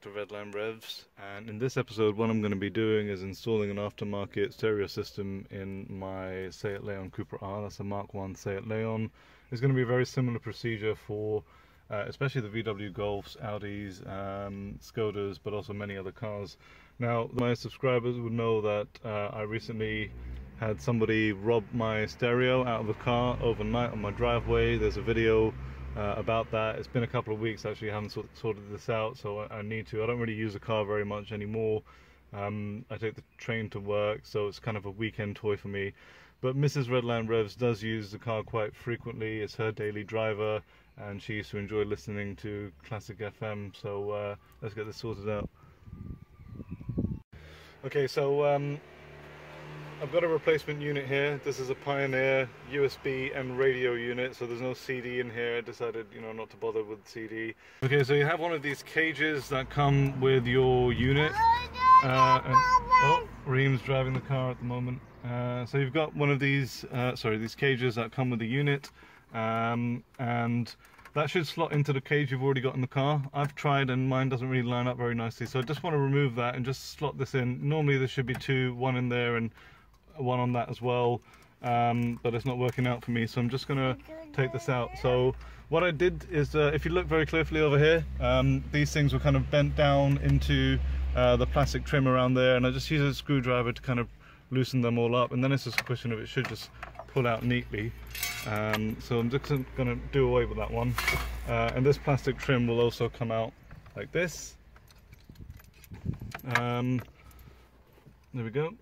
back to Redline Revs, and in this episode what I'm going to be doing is installing an aftermarket stereo system in my Seat Leon Cupra R. That's a Mark 1 Seat Leon. It's going to be a very similar procedure for especially the VW Golfs, Audis, Skodas, but also many other cars. Now my subscribers would know that I recently had somebody rob my stereo out of a car overnight on my driveway. There's a video about that. It's been a couple of weeks actually. I haven't sorted this out, so I need to. I don't really use the car very much anymore. I take the train to work, so it's kind of a weekend toy for me. But Mrs. Redline Revs does use the car quite frequently. It's her daily driver, and she used to enjoy listening to classic FM. So let's get this sorted out. Okay, so I've got a replacement unit here. This is a Pioneer USB and radio unit, so there's no CD in here. I decided, you know, not to bother with CD. Okay, so you have one of these cages that come with your unit. Raheem's driving the car at the moment. So you've got one of these cages that come with the unit, and that should slot into the cage you've already got in the car. I've tried and mine doesn't really line up very nicely, so I just want to remove that and just slot this in. Normally there should be two, one in there and one on that as well, but it's not working out for me, so I'm just gonna take this out. So what I did is, if you look very carefully over here, these things were kind of bent down into the plastic trim around there, and I just used a screwdriver to kind of loosen them all up, and then it's just a question of it should just pull out neatly. So I'm just gonna do away with that one, and this plastic trim will also come out like this. There we go.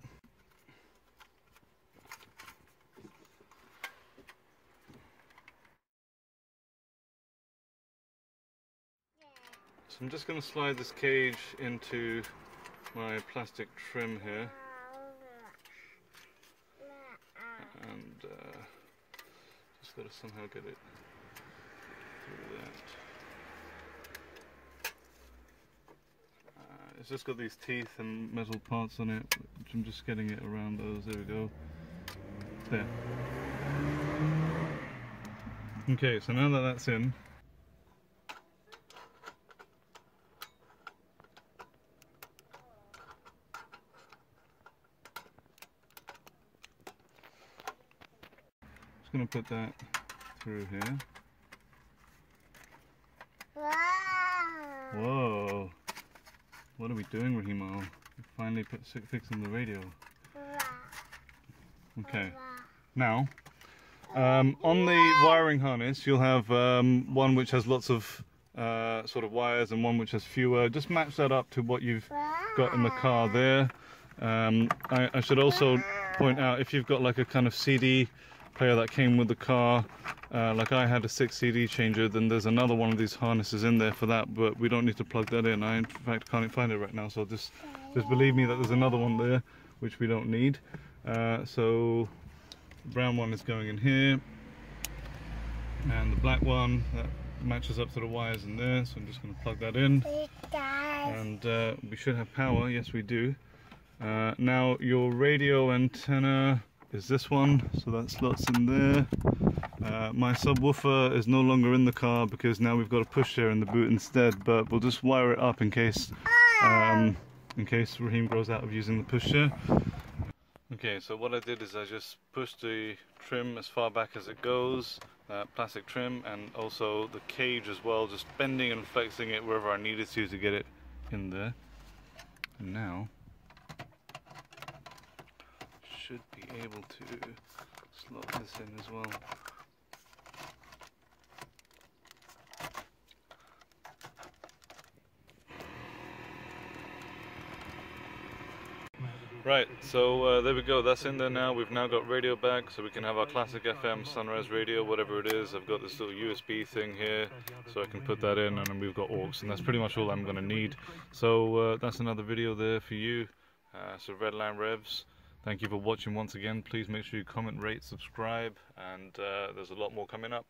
I'm just going to slide this cage into my plastic trim here, and just got to somehow get it through that. It's just got these teeth and metal parts on it, which I'm just getting it around those. There we go. There. Okay, so now that that's in, going to put that through here. Whoa! What are we doing, Rahima? We finally fixing the radio. Okay. Now, on the wiring harness, you'll have one which has lots of sort of wires and one which has fewer. Just match that up to what you've got in the car there. I should also point out, if you've got like a kind of CD player that came with the car, like I had a 6 CD changer, then there's another one of these harnesses in there for that, but we don't need to plug that in. I in fact can't find it right now, so just believe me that there's another one there which we don't need. So the brown one is going in here, and the black one that matches up to the wires in there, so I'm just going to plug that in, and we should have power. Yes, we do. Now your radio antenna is this one, so that slots in there. My subwoofer is no longer in the car because now we've got a pushchair in the boot instead, but we'll just wire it up in case Raheem grows out of using the pushchair. Okay, so what I did is I just pushed the trim as far back as it goes, plastic trim, and also the cage as well, just bending and flexing it wherever I needed to get it in there. And now should be able to slot this in as well. Right, so there we go, that's in there now. We've now got radio back, so we can have our classic FM, sunrise radio, whatever it is. I've got this little USB thing here, so I can put that in, and then we've got aux, and that's pretty much all I'm going to need. So that's another video there for you. So Redline Revs. Thank you for watching once again. Please make sure you comment, rate, subscribe, and there's a lot more coming up.